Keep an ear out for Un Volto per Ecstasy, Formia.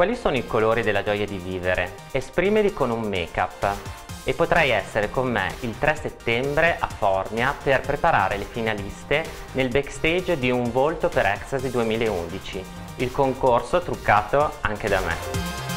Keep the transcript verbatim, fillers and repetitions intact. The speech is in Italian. Quali sono i colori della gioia di vivere? Esprimili con un make-up e potrai essere con me il tre settembre a Formia per preparare le finaliste nel backstage di Un Volto per Ecstasy duemilaundici, il concorso truccato anche da me.